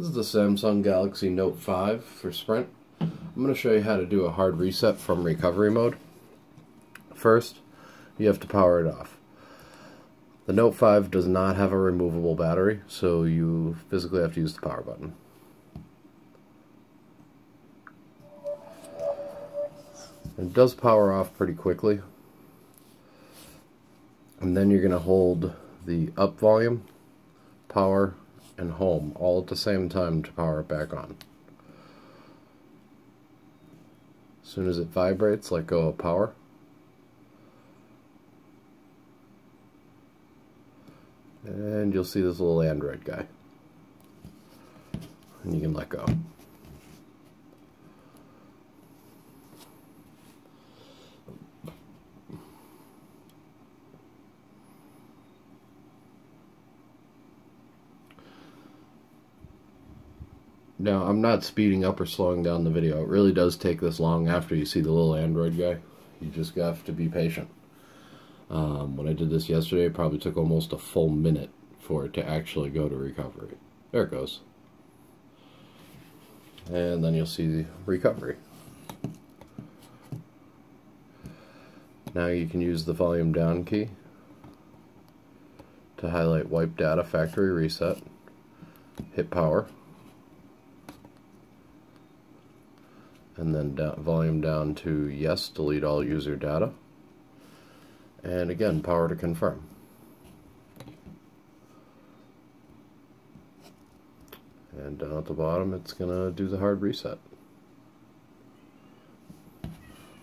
This is the Samsung Galaxy Note 5 for Sprint. I'm going to show you how to do a hard reset from recovery mode. First, you have to power it off. The Note 5 does not have a removable battery, so you physically have to use the power button. It does power off pretty quickly. And then you're going to hold the up volume, power, and home all at the same time to power it back on. As soon as it vibrates, let go of power. And you'll see this little Android guy. And you can let go. Now, I'm not speeding up or slowing down the video. It really does take this long after you see the little Android guy. You just have to be patient. When I did this yesterday, it probably took almost a full minute for it to actually go to recovery. There it goes. And then you'll see the recovery. Now you can use the volume down key to highlight wipe data factory reset. Hit power. And then volume down to yes, delete all user data. And again, power to confirm. And down at the bottom, it's going to do the hard reset.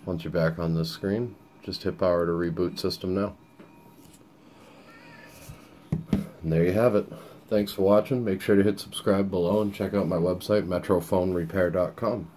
Once you're back on this screen, just hit power to reboot system now. And there you have it. Thanks for watching. Make sure to hit subscribe below and check out my website, MetroPhoneRepair.com.